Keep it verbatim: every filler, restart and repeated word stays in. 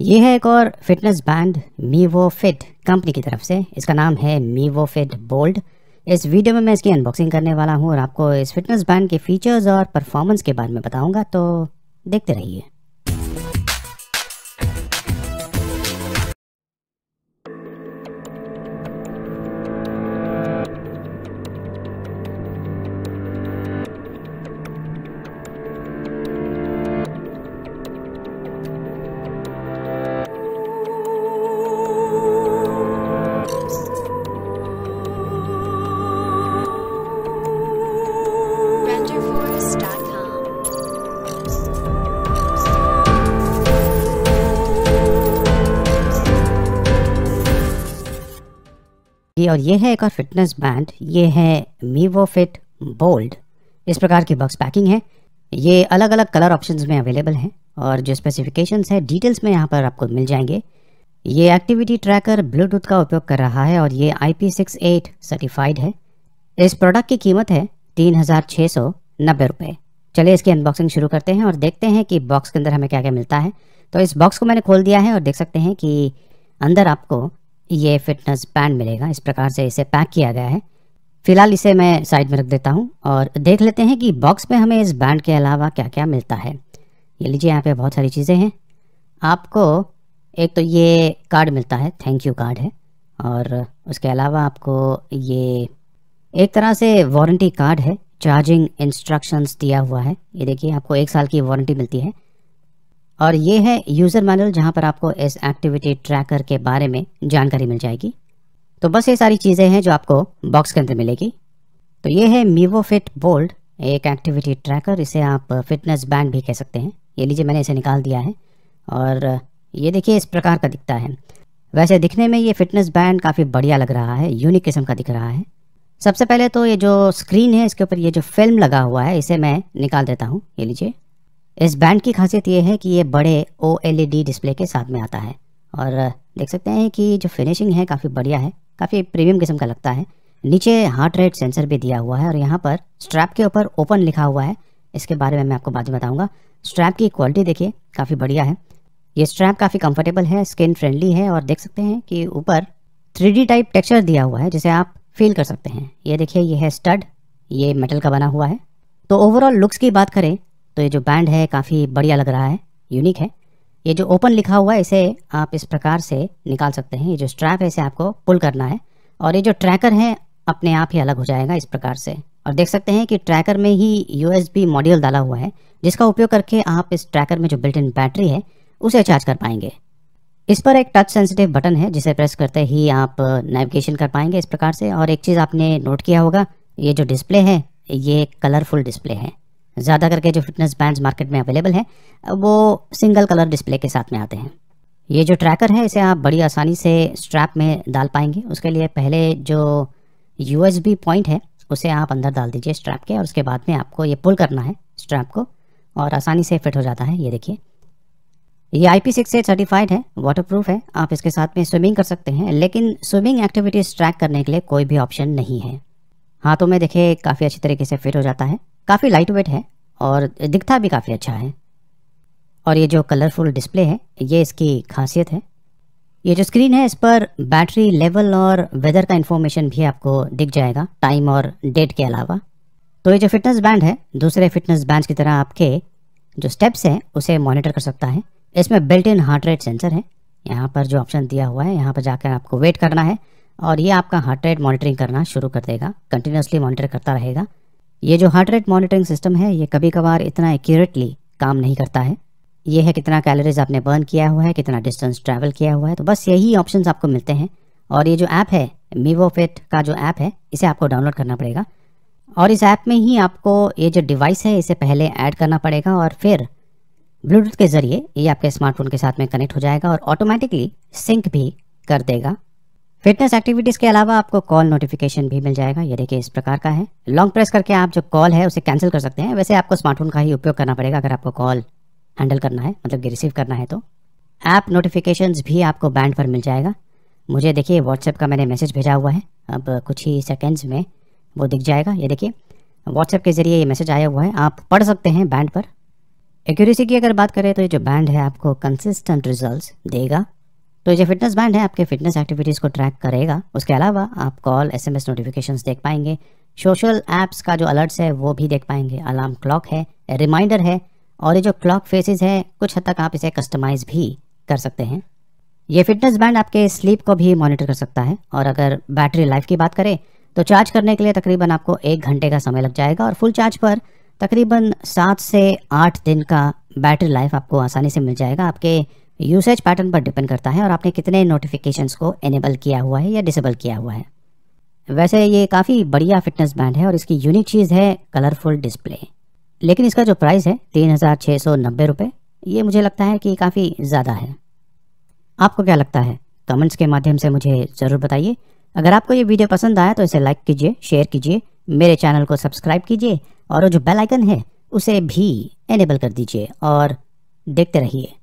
ये है एक और फिटनेस बैंड MevoFit कंपनी की तरफ से, इसका नाम है MevoFit बोल्ड। इस वीडियो में मैं इसकी अनबॉक्सिंग करने वाला हूँ और आपको इस फिटनेस बैंड के फीचर्स और परफॉर्मेंस के बारे में बताऊँगा, तो देखते रहिए। और ये है एक और फिटनेस बैंड, ये है MevoFit बोल्ड। इस प्रकार की बॉक्स पैकिंग है। ये अलग अलग कलर ऑप्शंस में अवेलेबल है और जो स्पेसिफिकेशंस है डिटेल्स में यहाँ पर आपको मिल जाएंगे। ये एक्टिविटी ट्रैकर ब्लूटूथ का उपयोग कर रहा है और ये I P sixty eight certified है। इस प्रोडक्ट की कीमत है तीन हज़ार छः सौ नब्बे रुपये। चलिए इसकी अनबॉक्सिंग शुरू करते हैं और देखते हैं कि बॉक्स के अंदर हमें क्या क्या मिलता है। तो इस बॉक्स को मैंने खोल दिया है और देख सकते हैं कि अंदर आपको ये फिटनेस बैंड मिलेगा। इस प्रकार से इसे पैक किया गया है। फिलहाल इसे मैं साइड में रख देता हूँ और देख लेते हैं कि बॉक्स में हमें इस बैंड के अलावा क्या क्या मिलता है। ये लीजिए, यहाँ पे बहुत सारी चीज़ें हैं। आपको एक तो ये कार्ड मिलता है, थैंक यू कार्ड है, और उसके अलावा आपको ये एक तरह से वारंटी कार्ड है। चार्जिंग इंस्ट्रक्शंस दिया हुआ है। ये देखिए, आपको एक साल की वारंटी मिलती है। और ये है यूज़र मैनुअल, जहाँ पर आपको इस एक्टिविटी ट्रैकर के बारे में जानकारी मिल जाएगी। तो बस ये सारी चीज़ें हैं जो आपको बॉक्स के अंदर मिलेगी। तो ये है MevoFit बोल्ड, एक एक्टिविटी ट्रैकर, इसे आप फिटनेस बैंड भी कह सकते हैं। ये लीजिए, मैंने इसे निकाल दिया है और ये देखिए इस प्रकार का दिखता है। वैसे दिखने में ये फिटनेस बैंड काफ़ी बढ़िया लग रहा है, यूनिक किस्म का दिख रहा है। सबसे पहले तो ये जो स्क्रीन है, इसके ऊपर ये जो फिल्म लगा हुआ है, इसे मैं निकाल देता हूँ। ये लीजिए, इस बैंड की खासियत ये है कि ये बड़े O L E D display के साथ में आता है और देख सकते हैं कि जो फिनिशिंग है काफ़ी बढ़िया है, काफ़ी प्रीमियम किस्म का लगता है। नीचे हार्ट रेट सेंसर भी दिया हुआ है और यहाँ पर स्ट्रैप के ऊपर ओपन लिखा हुआ है। इसके बारे में मैं आपको बाद में बताऊँगा। स्ट्रैप की क्वालिटी देखिए काफ़ी बढ़िया है। ये स्ट्रैप काफ़ी कंफर्टेबल है, स्किन फ्रेंडली है और देख सकते हैं कि ऊपर थ्री डी टाइप टेक्स्चर दिया हुआ है जिसे आप फील कर सकते हैं। ये देखिए, ये है स्टड, ये मेटल का बना हुआ है। तो ओवरऑल लुक्स की बात करें तो ये जो बैंड है काफ़ी बढ़िया लग रहा है, यूनिक है। ये जो ओपन लिखा हुआ है इसे आप इस प्रकार से निकाल सकते हैं। ये जो स्ट्रैप है इसे आपको पुल करना है और ये जो ट्रैकर है अपने आप ही अलग हो जाएगा इस प्रकार से। और देख सकते हैं कि ट्रैकर में ही यू एस बी मॉड्यूल डाला हुआ है जिसका उपयोग करके आप इस ट्रैकर में जो बिल्ट इन बैटरी है उसे चार्ज कर पाएंगे। इस पर एक टच सेंसिटिव बटन है जिसे प्रेस करते ही आप नेविगेशन कर पाएंगे इस प्रकार से। और एक चीज़ आपने नोट किया होगा, ये जो डिस्प्ले है ये कलरफुल डिस्प्ले है। ज़्यादा करके जो फिटनेस बैंड्स मार्केट में अवेलेबल हैं वो सिंगल कलर डिस्प्ले के साथ में आते हैं। ये जो ट्रैकर है इसे आप बड़ी आसानी से स्ट्रैप में डाल पाएंगे। उसके लिए पहले जो यू एस बी पॉइंट है उसे आप अंदर डाल दीजिए स्ट्रैप के और उसके बाद में आपको ये पुल करना है स्ट्रैप को और आसानी से फिट हो जाता है। ये देखिए, ये I P sixty eight certified है, वाटरप्रूफ है। आप इसके साथ में स्विमिंग कर सकते हैं, लेकिन स्विमिंग एक्टिविटीज़ ट्रैक करने के लिए कोई भी ऑप्शन नहीं है। हाथों में देखिए काफ़ी अच्छी तरीके से फिट हो जाता है, काफ़ी लाइट वेट है और दिखता भी काफ़ी अच्छा है। और ये जो कलरफुल डिस्प्ले है ये इसकी खासियत है। ये जो स्क्रीन है इस पर बैटरी लेवल और वेदर का इन्फॉर्मेशन भी आपको दिख जाएगा, टाइम और डेट के अलावा। तो ये जो फिटनेस बैंड है दूसरे फिटनेस बैंड की तरह आपके जो स्टेप्स हैं उसे मॉनिटर कर सकता है। इसमें built in heart rate sensor है। यहाँ पर जो ऑप्शन दिया हुआ है यहाँ पर जाकर आपको वेट करना है और ये आपका हार्ट रेट मॉनिटरिंग करना शुरू कर देगा, कंटिन्यूसली मॉनिटर करता रहेगा। ये जो हार्ट रेट मॉनिटरिंग सिस्टम है ये कभी कभार इतना एक्यूरेटली काम नहीं करता है। ये है कितना कैलोरीज आपने बर्न किया हुआ है, कितना डिस्टेंस ट्रैवल किया हुआ है। तो बस यही ऑप्शंस आपको मिलते हैं। और ये जो ऐप है MevoFit का जो ऐप है इसे आपको डाउनलोड करना पड़ेगा और इस ऐप में ही आपको ये जो डिवाइस है इसे पहले ऐड करना पड़ेगा और फिर ब्लूटूथ के ज़रिए ये आपके स्मार्टफोन के साथ में कनेक्ट हो जाएगा और ऑटोमेटिकली सिंक भी कर देगा। फिटनेस एक्टिविटीज़ के अलावा आपको कॉल नोटिफिकेशन भी मिल जाएगा। ये देखिए इस प्रकार का है, लॉन्ग प्रेस करके आप जो कॉल है उसे कैंसिल कर सकते हैं। वैसे आपको स्मार्टफोन का ही उपयोग करना पड़ेगा अगर आपको कॉल हैंडल करना है, मतलब कि रिसीव करना है। तो ऐप नोटिफिकेशंस भी आपको बैंड पर मिल जाएगा। मुझे देखिए व्हाट्सएप का मैंने मैसेज भेजा हुआ है, अब कुछ ही सेकेंड्स में वो दिख जाएगा। ये देखिए व्हाट्सएप के ज़रिए ये मैसेज आया हुआ है, आप पढ़ सकते हैं बैंड पर। एक्यूरेसी की अगर बात करें तो ये जो बैंड है आपको कंसिस्टेंट रिजल्ट्स देगा। तो ये फिटनेस बैंड है आपके फिटनेस एक्टिविटीज़ को ट्रैक करेगा। उसके अलावा आप कॉल एसएमएस नोटिफिकेशंस देख पाएंगे, सोशल ऐप्स का जो अलर्ट्स है वो भी देख पाएंगे, अलार्म क्लॉक है, रिमाइंडर है, और ये जो क्लॉक फेसेस है कुछ हद तक आप इसे कस्टमाइज़ भी कर सकते हैं। ये फिटनेस बैंड आपके स्लीप को भी मॉनिटर कर सकता है। और अगर बैटरी लाइफ की बात करें तो चार्ज करने के लिए तकरीबन आपको एक घंटे का समय लग जाएगा और फुल चार्ज पर तकरीबन सात से आठ दिन का बैटरी लाइफ आपको आसानी से मिल जाएगा। आपके यूसेज पैटर्न पर डिपेंड करता है और आपने कितने नोटिफिकेशंस को इनेबल किया हुआ है या डिसेबल किया हुआ है। वैसे ये काफ़ी बढ़िया फिटनेस बैंड है और इसकी यूनिक चीज़ है कलरफुल डिस्प्ले। लेकिन इसका जो प्राइस है तीन हज़ार छः सौ नब्बे रुपये, ये मुझे लगता है कि काफ़ी ज़्यादा है। आपको क्या लगता है? कमेंट्स के माध्यम से मुझे ज़रूर बताइए। अगर आपको ये वीडियो पसंद आया तो इसे लाइक कीजिए, शेयर कीजिए, मेरे चैनल को सब्सक्राइब कीजिए और जो बेल आइकन है उसे भी इनेबल कर दीजिए और देखते रहिए।